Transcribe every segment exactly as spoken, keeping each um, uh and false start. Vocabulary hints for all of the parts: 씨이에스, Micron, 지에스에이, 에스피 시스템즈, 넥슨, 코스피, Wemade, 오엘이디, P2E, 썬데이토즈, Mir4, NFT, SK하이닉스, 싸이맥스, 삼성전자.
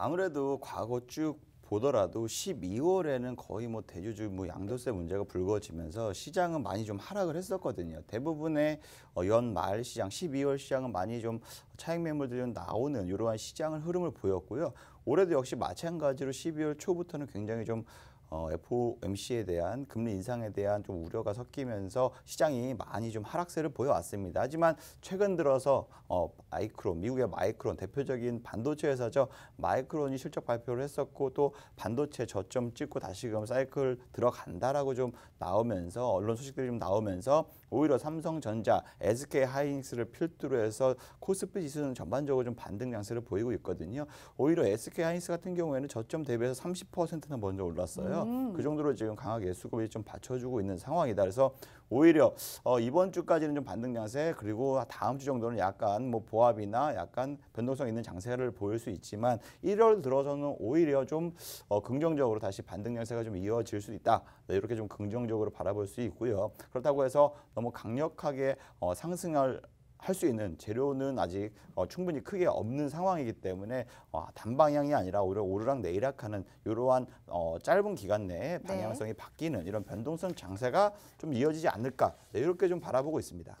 아무래도 과거 쭉 보더라도 십이월에는 거의 뭐 대주주 뭐 양도세 문제가 불거지면서 시장은 많이 좀 하락을 했었거든요. 대부분의 연말 시장, 십이월 시장은 많이 좀 차익 매물들이 좀 나오는 이러한 시장을 흐름을 보였고요. 올해도 역시 마찬가지로 십이월 초부터는 굉장히 좀 어, 에프오엠씨에 대한 금리 인상에 대한 좀 우려가 섞이면서 시장이 많이 좀 하락세를 보여왔습니다. 하지만 최근 들어서 어, 마이크론, 미국의 마이크론, 대표적인 반도체 회사죠. 마이크론이 실적 발표를 했었고 또 반도체 저점 찍고 다시금 사이클 들어간다라고 좀 나오면서 언론 소식들이 좀 나오면서 오히려 삼성전자, 에스케이하이닉스를 필두로 해서 코스피 지수는 전반적으로 좀 반등 양세를 보이고 있거든요. 오히려 에스케이하이닉스 같은 경우에는 저점 대비해서 삼십 퍼센트나 먼저 올랐어요. 음. 그 정도로 지금 강하게 수급이 좀 받쳐주고 있는 상황이다. 그래서 오히려 어, 이번 주까지는 좀 반등 양세, 그리고 다음 주 정도는 약간 뭐 보합이나 약간 변동성 있는 장세를 보일 수 있지만 일월 들어서는 오히려 좀 어, 긍정적으로 다시 반등 양세가 좀 이어질 수 있다. 네, 이렇게 좀 긍정적으로 바라볼 수 있고요. 그렇다고 해서 너무 강력하게 어, 상승할 할 수 있는 재료는 아직 어, 충분히 크게 없는 상황이기 때문에 어, 단방향이 아니라 오히려 오르락 내리락하는 이러한 어, 짧은 기간 내에 방향성이 네. 바뀌는 이런 변동성 장세가 좀 이어지지 않을까 네, 이렇게 좀 바라보고 있습니다.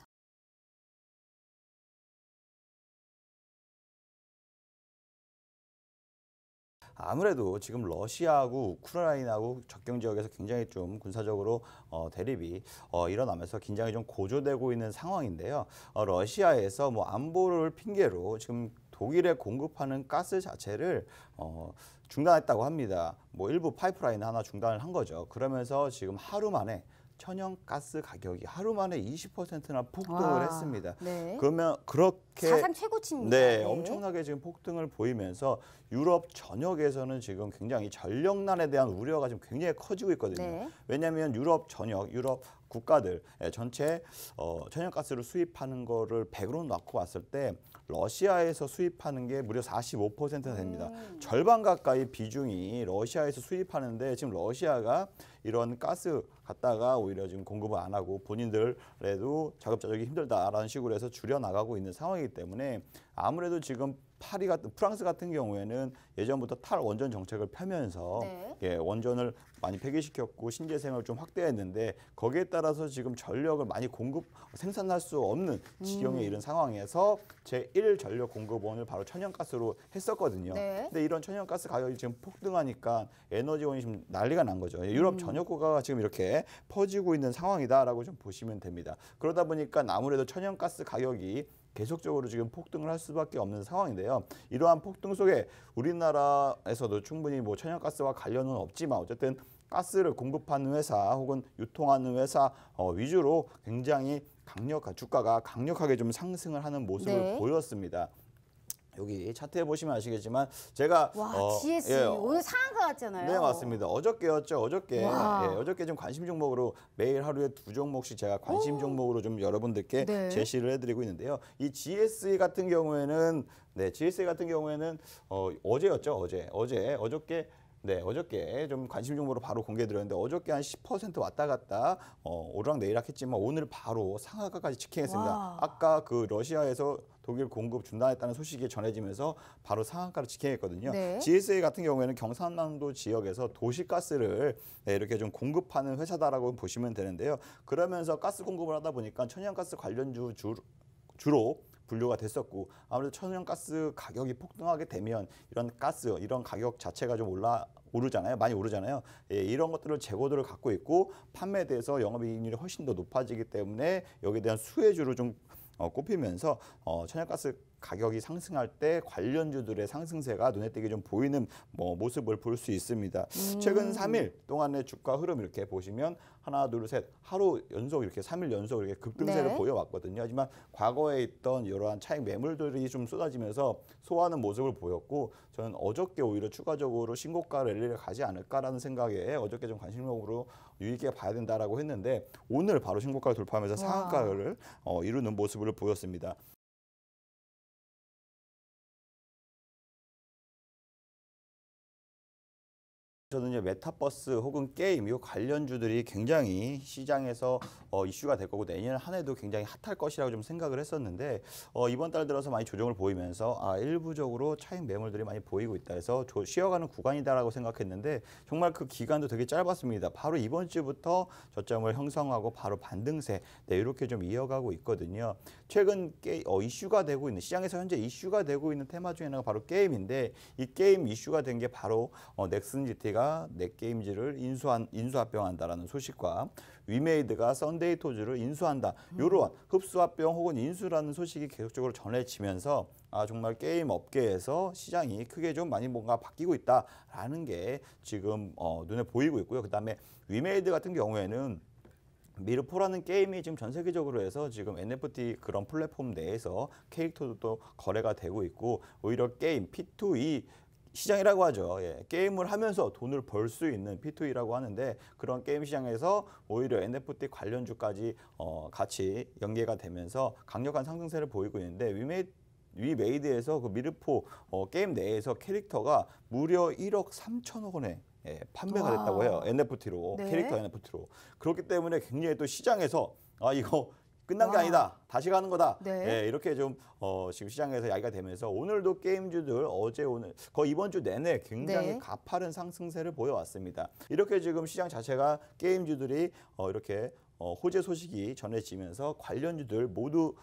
아무래도 지금 러시아하고 우크라이나하고 접경 지역에서 굉장히 좀 군사적으로 어, 대립이 어, 일어나면서 긴장이 좀 고조되고 있는 상황인데요. 어, 러시아에서 뭐 안보를 핑계로 지금 독일에 공급하는 가스 자체를 어, 중단했다고 합니다. 뭐 일부 파이프라인 하나 중단을 한 거죠. 그러면서 지금 하루 만에 천연가스 가격이 하루 만에 이십 퍼센트나 폭등을 와, 했습니다. 네. 그러면 그렇게 사상 최고치입니다. 네, 네, 엄청나게 지금 폭등을 보이면서 유럽 전역에서는 지금 굉장히 전력난에 대한 우려가 지금 굉장히 커지고 있거든요. 네. 왜냐하면 유럽 전역, 유럽 국가들 전체 어, 천연가스를 수입하는 거를 백으로 놓고 왔을 때 러시아에서 수입하는 게 무려 사십오 퍼센트나 됩니다. 음. 절반 가까이 비중이 러시아에서 수입하는데 지금 러시아가 이런 가스 갖다가 오히려 지금 공급을 안 하고 본인들에도 자급자족이 힘들다라는 식으로 해서 줄여나가고 있는 상황이기 때문에 아무래도 지금 파리 같은 프랑스 같은 경우에는 예전부터 탈원전 정책을 펴면서 네. 예, 원전을 많이 폐기시켰고 신재생을 좀 확대했는데 거기에 따라서 지금 전력을 많이 공급 생산할 수 없는 지경에 음. 이른 상황에서 제일 전력 공급원을 바로 천연가스로 했었거든요. 네. 근데 이런 천연가스 가격이 지금 폭등하니까 에너지원이 지금 난리가 난 거죠. 유럽 음. 전역 국가가 지금 이렇게 퍼지고 있는 상황이다라고 좀 보시면 됩니다. 그러다 보니까 아무래도 천연가스 가격이 계속적으로 지금 폭등을 할 수밖에 없는 상황인데요. 이러한 폭등 속에 우리나라에서도 충분히 뭐 천연가스와 관련은 없지만 어쨌든 가스를 공급하는 회사 혹은 유통하는 회사 위주로 굉장히 강력한 주가가 강력하게 좀 상승을 하는 모습을 네. 보였습니다. 여기 차트에 보시면 아시겠지만 제가 와, 어, 지에스 예, 오늘 상한가 같잖아요. 네, 맞습니다. 어저께였죠. 어저께. 예, 어저께 좀 관심 종목으로 매일 하루에 두 종목씩 제가 관심 오. 종목으로 좀 여러분들께 네. 제시를 해드리고 있는데요. 이 지에스 같은 경우에는 네, 지에스 같은 경우에는 어, 어제였죠. 어제, 어제, 어저께. 네, 어저께 좀 관심 종목으로 바로 공개드렸는데 어저께 한 십 퍼센트 왔다 갔다 어, 오르락 내리락 했지만 오늘 바로 상한가까지 직행했습니다. 와. 아까 그 러시아에서 독일 공급 중단했다는 소식이 전해지면서 바로 상한가를 직행했거든요. 네. 지에스에이 같은 경우에는 경상남도 지역에서 도시가스를 네, 이렇게 좀 공급하는 회사다라고 보시면 되는데요. 그러면서 가스 공급을 하다 보니까 천연가스 관련주 주, 주로 분류가 됐었고 아무래도 천연가스 가격이 폭등하게 되면 이런 가스, 이런 가격 자체가 좀 올라 오르잖아요. 많이 오르잖아요. 예, 이런 것들을 재고들을 갖고 있고 판매에 대해서 영업이익률이 훨씬 더 높아지기 때문에 여기에 대한 수혜주로 좀 어, 꼽히면서 어, 천연가스 가격이 상승할 때 관련주들의 상승세가 눈에 띄게 좀 보이는 뭐 모습을 볼 수 있습니다. 음. 최근 삼 일 동안의 주가 흐름 이렇게 보시면 하나, 둘, 셋 하루 연속 이렇게 삼 일 연속 이렇게 급등세를 네. 보여왔거든요. 하지만 과거에 있던 이러한 차익 매물들이 좀 쏟아지면서 소화하는 모습을 보였고 저는 어저께 오히려 추가적으로 신고가 랠리를 가지 않을까라는 생각에 어저께 좀 관심적으로 유익하게 봐야 된다라고 했는데 오늘 바로 신고가를 돌파하면서 상한가를 어, 이루는 모습을 보였습니다. 저는요 메타버스 혹은 게임 이 관련주들이 굉장히 시장에서 어, 이슈가 될 거고 내년 한 해도 굉장히 핫할 것이라고 좀 생각을 했었는데 어, 이번 달 들어서 많이 조정을 보이면서 아 일부적으로 차익 매물들이 많이 보이고 있다 해서 조, 쉬어가는 구간이다라고 생각했는데 정말 그 기간도 되게 짧았습니다. 바로 이번 주부터 저점을 형성하고 바로 반등세 네, 이렇게 좀 이어가고 있거든요. 최근 게, 어, 이슈가 되고 있는 시장에서 현재 이슈가 되고 있는 테마 중에 하나가 바로 게임인데 이 게임 이슈가 된 게 바로 어, 넥슨 지티가 넷게임즈를 인수한, 인수합병한다라는 소식과 위메이드가 썬데이토즈를 인수한다. 이러한 흡수합병 혹은 인수라는 소식이 계속적으로 전해지면서 아 정말 게임 업계에서 시장이 크게 좀 많이 뭔가 바뀌고 있다라는 게 지금 어, 눈에 보이고 있고요. 그다음에 위메이드 같은 경우에는 미르포라는 게임이 지금 전 세계적으로 해서 지금 엔에프티 그런 플랫폼 내에서 캐릭터도 또 거래가 되고 있고 오히려 게임 피 투 이 시장이라고 하죠. 예. 게임을 하면서 돈을 벌 수 있는 피 투 이라고 하는데 그런 게임 시장에서 오히려 엔에프티 관련주까지 어, 같이 연계가 되면서 강력한 상승세를 보이고 있는데 위메이드 위메이드에서 그 미르포 어, 게임 내에서 캐릭터가 무려 일억 삼천억 원에 예, 판매가 됐다고 해요. 엔에프티로 네. 캐릭터 엔에프티로 그렇기 때문에 굉장히 또 시장에서 아 이거 끝난 와. 게 아니다. 다시 가는 거다. 네. 예, 이렇게 좀 어, 지금 시장에서 야기가 되면서 오늘도 게임주들 어제 오늘 거의 이번 주 내내 굉장히 네. 가파른 상승세를 보여왔습니다. 이렇게 지금 시장 자체가 게임주들이 어, 이렇게 어, 호재 소식이 전해지면서 관련주들 모두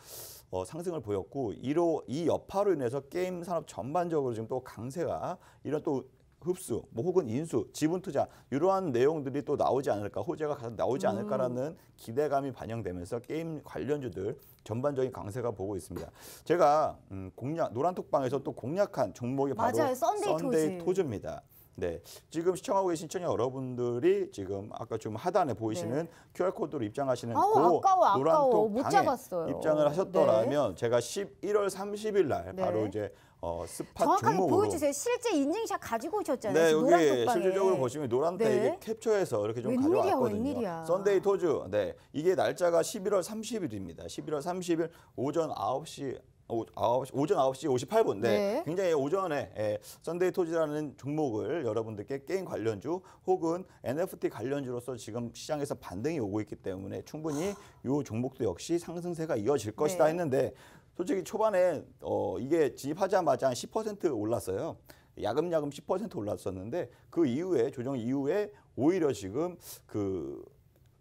어, 상승을 보였고 이로 이 여파로 인해서 게임 산업 전반적으로 지금 또 강세가 이런 또 흡수, 뭐 혹은 인수, 지분 투자 이러한 내용들이 또 나오지 않을까, 호재가 가장 나오지 않을까라는 음. 기대감이 반영되면서 게임 관련주들 전반적인 강세가 보고 있습니다. 제가 음, 공략 노란톡방에서 또 공략한 종목이 바로 맞아요. 썬데이, 썬데이 토즈. 토즈입니다. 네, 지금 시청하고 계신 시청자 여러분들이 지금 아까 좀 하단에 보이시는 네. 큐알 코드로 입장하시는 아우, 그 아까워, 노란톡 방에 입장을 하셨더라면 네. 제가 십일월 삼십일 날 네. 바로 이제 어, 스팟 정확하게 종목으로 보여주세요. 실제 인증샷 가지고 오셨잖아요. 네, 여기 실질적으로 보시면 노란색 네. 캡처해서 이렇게 좀 웬일이야, 가져왔거든요. 웬일이야. 썬데이토즈, 네, 이게 날짜가 십일월 삼십일입니다. 십일월 삼십일 오전 아홉 시. 오전 아홉 시 오십팔 분. 네. 네. 굉장히 오전에 예, 썬데이토즈라는 종목을 여러분들께 게임 관련주 혹은 엔에프티 관련주로서 지금 시장에서 반등이 오고 있기 때문에 충분히 이 종목도 역시 상승세가 이어질 것이다 네. 했는데 솔직히 초반에 어, 이게 진입하자마자 한 십 퍼센트 올랐어요. 야금야금 십 퍼센트 올랐었는데 그 이후에 조정 이후에 오히려 지금 그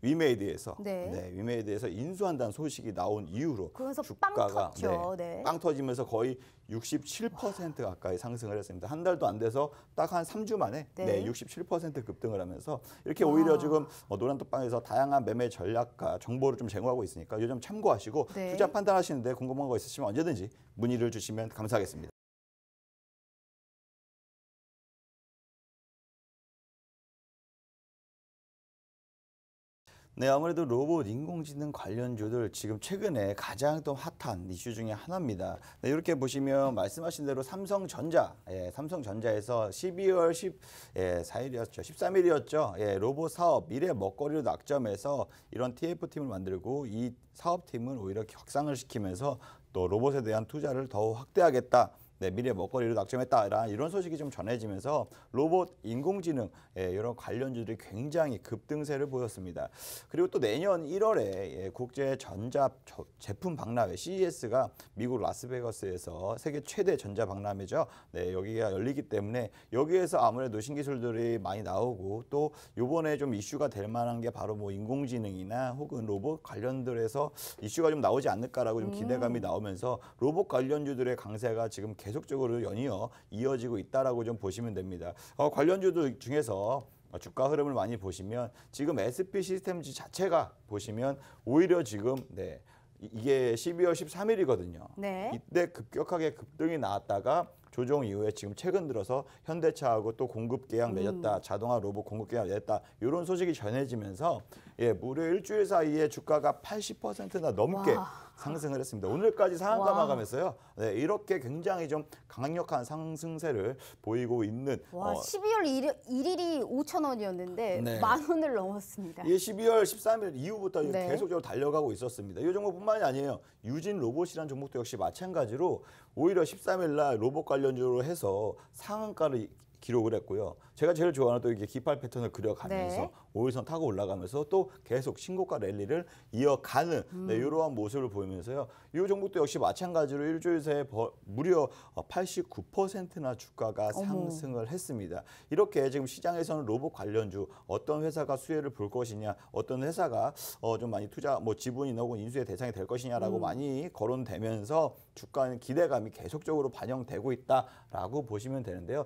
위메이드에서 네. 네, 위메이드에서 인수한다는 소식이 나온 이후로 주가가 빵, 네, 네. 빵 터지면서 거의 육십칠 퍼센트 가까이 상승을 했습니다. 한 달도 안 돼서 딱 한 삼 주 만에 네. 네, 육십칠 퍼센트 급등을 하면서 이렇게 와. 오히려 지금 노란톡방에서 다양한 매매 전략과 정보를 좀 제공하고 있으니까 요즘 참고하시고 네. 투자 판단하시는데 궁금한 거 있으시면 언제든지 문의를 주시면 감사하겠습니다. 네, 아무래도 로봇, 인공지능 관련주들 지금 최근에 가장 또 핫한 이슈 중에 하나입니다. 네, 이렇게 보시면 말씀하신 대로 삼성전자, 예, 삼성전자에서 십이월 십삼일이었죠. 십삼 일이었죠. 예, 로봇 사업 미래 먹거리로 낙점해서 이런 티에프팀을 만들고 이 사업팀을 오히려 격상을 시키면서 또 로봇에 대한 투자를 더욱 확대하겠다. 네, 미래 먹거리로 낙점했다. 이런 소식이 좀 전해지면서 로봇, 인공지능 예, 이런 관련주들이 굉장히 급등세를 보였습니다. 그리고 또 내년 일월에 예, 국제 전자 제품 박람회 씨이에스가 미국 라스베가스에서 세계 최대 전자 박람회죠. 네, 여기가 열리기 때문에 여기에서 아무래도 신기술들이 많이 나오고 또 이번에 좀 이슈가 될 만한 게 바로 뭐 인공지능이나 혹은 로봇 관련들에서 이슈가 좀 나오지 않을까라고 좀 기대감이 나오면서 로봇 관련주들의 강세가 지금 계속 계속적으로 연이어 이어지고 있다라고 좀 보시면 됩니다. 어, 관련주들 중에서 주가 흐름을 많이 보시면 지금 에스피 시스템즈 자체가 보시면 오히려 지금 네, 이게 십이월 십삼일이거든요. 네. 이때 급격하게 급등이 나왔다가 조정 이후에 지금 최근 들어서 현대차하고 또 공급 계약 맺었다, 음. 자동화 로봇 공급 계약 맺었다 이런 소식이 전해지면서 예, 무려 일주일 사이에 주가가 팔십 퍼센트나 넘게 와. 상승을 했습니다. 오늘까지 상한가 와. 마감했어요. 네, 이렇게 굉장히 좀 강력한 상승세를 보이고 있는. 와, 어, 십이월 일일이 오천 원이었는데 네. 만 원을 넘었습니다. 예, 십이월 십삼일 이후부터 네. 계속적으로 달려가고 있었습니다. 이 종목뿐만이 아니에요. 유진 로봇이라는 종목도 역시 마찬가지로 오히려 십삼일 날 로봇 관련 주로 해서 상한가를 기록을 했고요. 제가 제일 좋아하는 또 이게 기팔 패턴을 그려가면서 네. 오일선 타고 올라가면서 또 계속 신고가 랠리를 이어가는 음. 네, 이러한 모습을 보이면서요. 이 종목도 역시 마찬가지로 일주일 새에 무려 팔십구 퍼센트나 주가가 어머. 상승을 했습니다. 이렇게 지금 시장에서는 로봇 관련주 어떤 회사가 수혜를 볼 것이냐, 어떤 회사가 어, 좀 많이 투자, 뭐 지분이나 혹은 인수의 대상이 될 것이냐라고 음. 많이 거론되면서 주가는 기대감이 계속적으로 반영되고 있다라고 보시면 되는데요.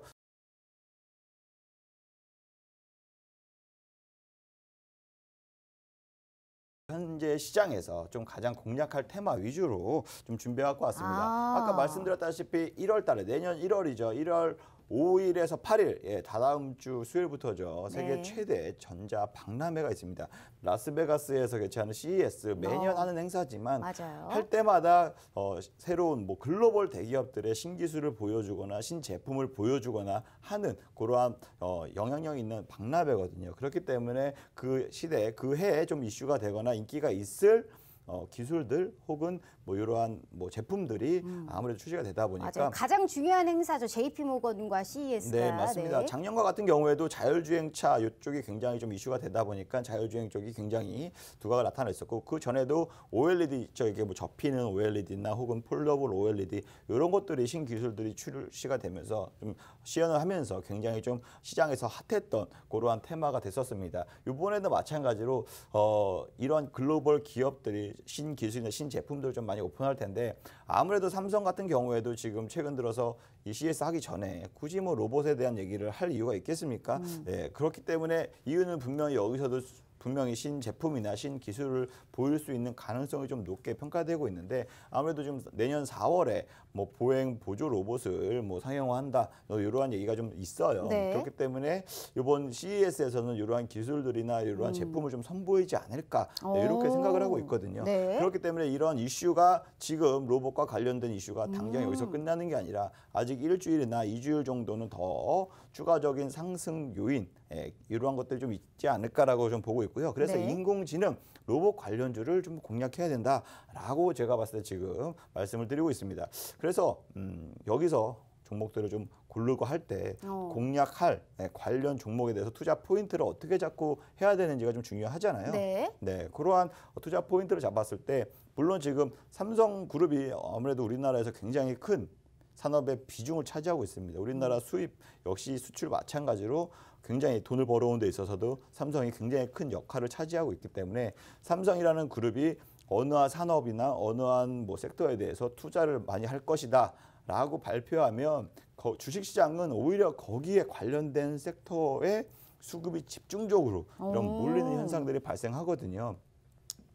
현재 시장에서 좀 가장 공략할 테마 위주로 좀 준비해갖고 왔습니다. 아. 아까 말씀드렸다시피 일월 달에 내년 일월이죠. 일월 오일에서 팔일, 예, 다다음 주 수요일부터죠. 네. 세계 최대 전자 박람회가 있습니다. 라스베가스에서 개최하는 씨이에스, 매년 어. 하는 행사지만 맞아요. 할 때마다 어, 새로운 뭐 글로벌 대기업들의 신기술을 보여주거나 신제품을 보여주거나 하는 그러한 어, 영향력 있는 박람회거든요. 그렇기 때문에 그 시대에 그 해에 좀 이슈가 되거나 인기가 있을 어, 기술들 혹은 뭐 이러한 뭐 제품들이 음. 아무래도 출시가 되다 보니까 맞아요. 가장 중요한 행사죠. 제이피모건과 씨이에스가. 네, 맞습니다. 네. 작년과 같은 경우에도 자율주행차 이쪽이 굉장히 좀 이슈가 되다 보니까 자율주행 쪽이 굉장히 두각을 나타냈었고, 그 전에도 오엘이디, 저기 뭐 접히는 오엘이디나 혹은 폴더블 오엘이디 이런 것들이 신기술들이 출시가 되면서 좀 시연을 하면서 굉장히 좀 시장에서 핫했던 그러한 테마가 됐었습니다. 이번에도 마찬가지로 어, 이런 글로벌 기업들이 신기술이나 신제품들을 좀 많이 오픈할 텐데, 아무래도 삼성 같은 경우에도 지금 최근 들어서 이 씨이에스 하기 전에 굳이 뭐 로봇에 대한 얘기를 할 이유가 있겠습니까? 음. 예, 그렇기 때문에 이유는 분명히 여기서도 분명히 신제품이나 신기술을 보일 수 있는 가능성이 좀 높게 평가되고 있는데, 아무래도 지금 내년 사월에 뭐 보행 보조 로봇을 뭐 상용화한다 이러한 얘기가 좀 있어요. 네. 그렇기 때문에 이번 씨이에스에서는 이러한 기술들이나 이러한 음. 제품을 좀 선보이지 않을까, 네, 이렇게 생각을 하고 있거든요. 네. 그렇기 때문에 이런 이슈가 지금 로봇과 관련된 이슈가 당장 음. 여기서 끝나는 게 아니라 아직 일주일이나 이주일 정도는 더 추가적인 상승 요인, 예, 이러한 것들이 좀 있지 않을까라고 좀 보고 있고요. 그래서 네. 인공지능, 로봇 관련주를 좀 공략해야 된다라고 제가 봤을 때 지금 말씀을 드리고 있습니다. 그래서 음, 여기서 종목들을 좀 고르고 할 때 어. 공략할 네, 관련 종목에 대해서 투자 포인트를 어떻게 잡고 해야 되는지가 좀 중요하잖아요. 네. 네, 그러한 투자 포인트를 잡았을 때, 물론 지금 삼성그룹이 아무래도 우리나라에서 굉장히 큰 산업의 비중을 차지하고 있습니다. 우리나라 수입 역시 수출 마찬가지로 굉장히 돈을 벌어온 데 있어서도 삼성이 굉장히 큰 역할을 차지하고 있기 때문에 삼성이라는 그룹이 어느 한 산업이나 어느 한 뭐 섹터에 대해서 투자를 많이 할 것이다 라고 발표하면 주식시장은 오히려 거기에 관련된 섹터에 수급이 집중적으로 이런 몰리는 현상들이 발생하거든요.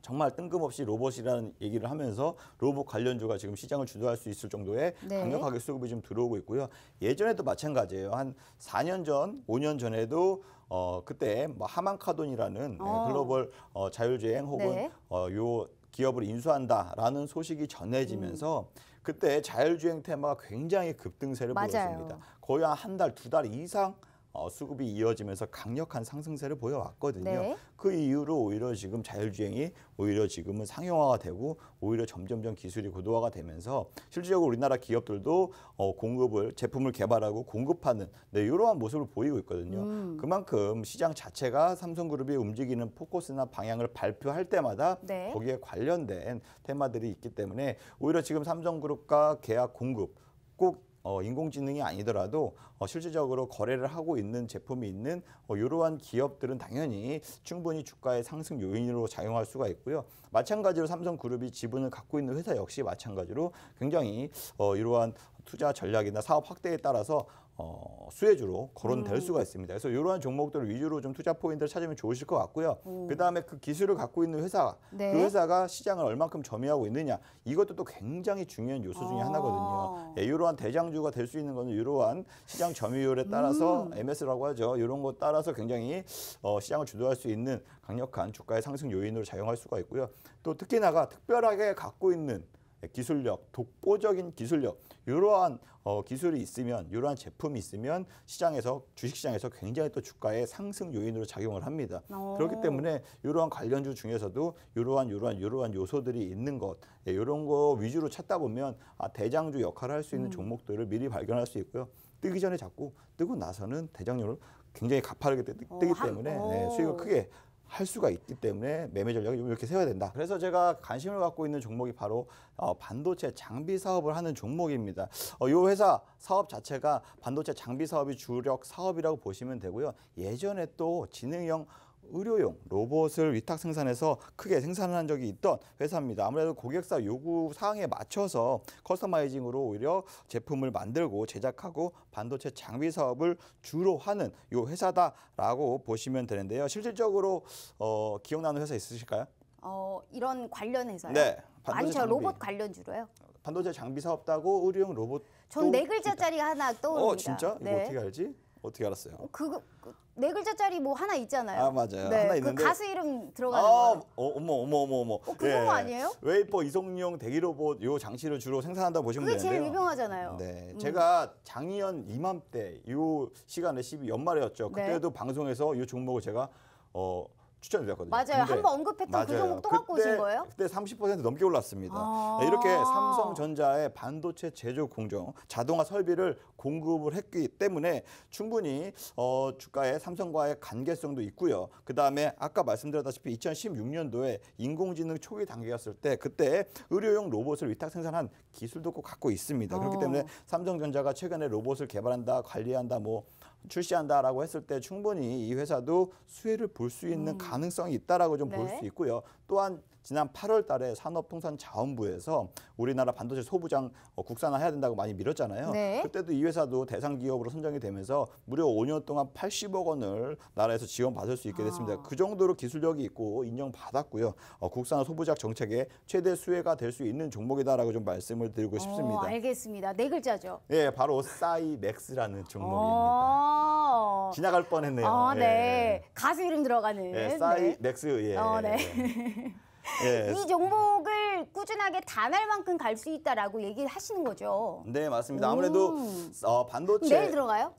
정말 뜬금없이 로봇이라는 얘기를 하면서 로봇 관련주가 지금 시장을 주도할 수 있을 정도의 네. 강력하게 수급이 좀 들어오고 있고요. 예전에도 마찬가지예요. 한 사 년 전, 오 년 전에도 어, 그때 뭐 하만카돈이라는 어. 글로벌 어, 자율주행 혹은 네. 어, 요 기업을 인수한다라는 소식이 전해지면서 음. 그때 자율주행 테마가 굉장히 급등세를 맞아요. 보였습니다. 거의 한 달, 두 달 이상 어, 수급이 이어지면서 강력한 상승세를 보여왔거든요. 네. 그 이후로 오히려 지금 자율주행이 오히려 지금은 상용화가 되고 오히려 점점점 기술이 고도화가 되면서 실질적으로 우리나라 기업들도 어, 공급을 제품을 개발하고 공급하는 네, 이러한 모습을 보이고 있거든요. 음. 그만큼 시장 자체가 삼성그룹이 움직이는 포커스나 방향을 발표할 때마다 네. 거기에 관련된 테마들이 있기 때문에 오히려 지금 삼성그룹과 계약 공급 꼭 어, 인공지능이 아니더라도 어, 실질적으로 거래를 하고 있는 제품이 있는 어, 이러한 기업들은 당연히 충분히 주가의 상승 요인으로 작용할 수가 있고요. 마찬가지로 삼성그룹이 지분을 갖고 있는 회사 역시 마찬가지로 굉장히 어, 이러한 투자 전략이나 사업 확대에 따라서 어, 수혜주로 거론될 음. 수가 있습니다. 그래서 이러한 종목들을 위주로 좀 투자 포인트를 찾으면 좋으실 것 같고요. 음. 그다음에 그 기술을 갖고 있는 회사, 네. 그 회사가 시장을 얼만큼 점유하고 있느냐, 이것도 또 굉장히 중요한 요소 중에 아. 하나거든요. 예, 이러한 대장주가 될 수 있는 것은 이러한 시장 점유율에 따라서 음. 엠에스라고 하죠. 이런 것 따라서 굉장히 어, 시장을 주도할 수 있는 강력한 주가의 상승 요인으로 작용할 수가 있고요. 또 특히나가 특별하게 갖고 있는 기술력, 독보적인 기술력, 이러한 어, 기술이 있으면, 이러한 제품이 있으면 시장에서, 주식시장에서 굉장히 또 주가의 상승 요인으로 작용을 합니다. 오. 그렇기 때문에 이러한 관련주 중에서도 이러한, 이러한, 이러한 요소들이 있는 것, 예, 이런 거 위주로 찾다 보면 아, 대장주 역할을 할 수 있는 음. 종목들을 미리 발견할 수 있고요. 뜨기 전에 잡고, 뜨고 나서는 대장주를 굉장히 가파르게 뜨, 뜨기 오. 때문에 네, 수익을 크게 할 수가 있기 때문에 매매 전략을 이렇게 세워야 된다. 그래서 제가 관심을 갖고 있는 종목이 바로 어, 반도체 장비 사업을 하는 종목입니다. 어, 이 회사 사업 자체가 반도체 장비 사업이 주력 사업이라고 보시면 되고요. 예전에 또 지능형 의료용 로봇을 위탁 생산해서 크게 생산한 적이 있던 회사입니다. 아무래도 고객사 요구 사항에 맞춰서 커스터마이징으로 오히려 제품을 만들고 제작하고 반도체 장비 사업을 주로 하는 요 회사다라고 보시면 되는데요. 실질적으로 어, 기억나는 회사 있으실까요? 어, 이런 관련 회사요? 네. 아니, 저 로봇 관련주로요. 반도체 장비 사업 따고 의료용 로봇. 전 네 글자짜리 하나 떠오릅니다. 어, 진짜? 이거 네. 어떻게 알지? 어떻게 알았어요? 그거 네 글자짜리 뭐 하나 있잖아요. 아, 맞아요. 네, 하나 있는데. 그 가수 이름 들어가는 아, 거. 어, 어머 어머 어머 어머. 어, 그거 예, 아니에요? 웨이퍼 이송용 대기 로봇 요 장치를 주로 생산한다고 보시면 되는데요. 그게 제일 유명하잖아요. 네, 음. 제가 작년 이맘때 요 시간에 십이 연말이었죠. 그때도 네. 방송에서 요 종목을 제가 어. 추천드렸거든요. 맞아요. 한번 언급했던 맞아요. 그 종목 또 갖고 오신 거예요? 그때 삼십 퍼센트 넘게 올랐습니다. 아 이렇게 삼성전자의 반도체 제조 공정, 자동화 설비를 공급을 했기 때문에 충분히 어, 주가의 삼성과의 관계성도 있고요. 그다음에 아까 말씀드렸다시피 이천십육 년도에 인공지능 초기 단계였을 때 그때 의료용 로봇을 위탁 생산한 기술도 꼭 갖고 있습니다. 아 그렇기 때문에 삼성전자가 최근에 로봇을 개발한다, 관리한다, 뭐 출시한다라고 했을 때 충분히 이 회사도 수혜를 볼 수 있는 음. 가능성이 있다라고 좀 볼 수 네. 있고요. 또한 지난 팔월 달에 산업통상자원부에서 우리나라 반도체 소부장 국산화해야 된다고 많이 밀었잖아요. 네. 그때도 이 회사도 대상 기업으로 선정이 되면서 무려 오 년 동안 팔십억 원을 나라에서 지원받을 수 있게 됐습니다. 아. 그 정도로 기술력이 있고 인정받았고요. 어, 국산화 소부작 정책의 최대 수혜가 될 수 있는 종목이다라고 좀 말씀을 드리고 어, 싶습니다. 알겠습니다. 네 글자죠. 예, 바로 싸이맥스라는 종목입니다. 어. 지나갈 뻔했네요. 아, 네. 예. 가수 이름 들어가는. 예, 싸이맥스. 네. 예. 어, 네. 예. 예. 이 종목을 꾸준하게 단알만큼 갈 수 있다라고 얘기하시는 거죠. 네, 맞습니다. 아무래도 어, 반도체 내일 들어가요?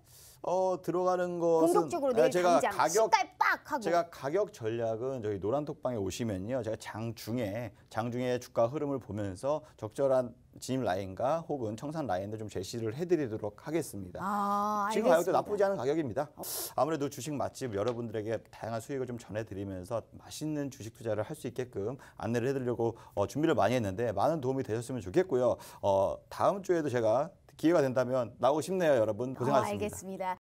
어 들어가는 것은 공격적으로 내일 제가 당장 가격 빡 하고 제가 가격 전략은 저희 노란톡방에 오시면요, 제가 장중에 장중에 주가 흐름을 보면서 적절한 진입 라인과 혹은 청산 라인도 좀 제시를 해드리도록 하겠습니다. 아, 지금 가격도 나쁘지 않은 가격입니다. 아무래도 주식 맛집 여러분들에게 다양한 수익을 좀 전해드리면서 맛있는 주식 투자를 할 수 있게끔 안내를 해드리려고 어, 준비를 많이 했는데 많은 도움이 되셨으면 좋겠고요. 어, 다음 주에도 제가 기회가 된다면 나오고 싶네요, 여러분. 고생하셨습니다. 아, 알겠습니다.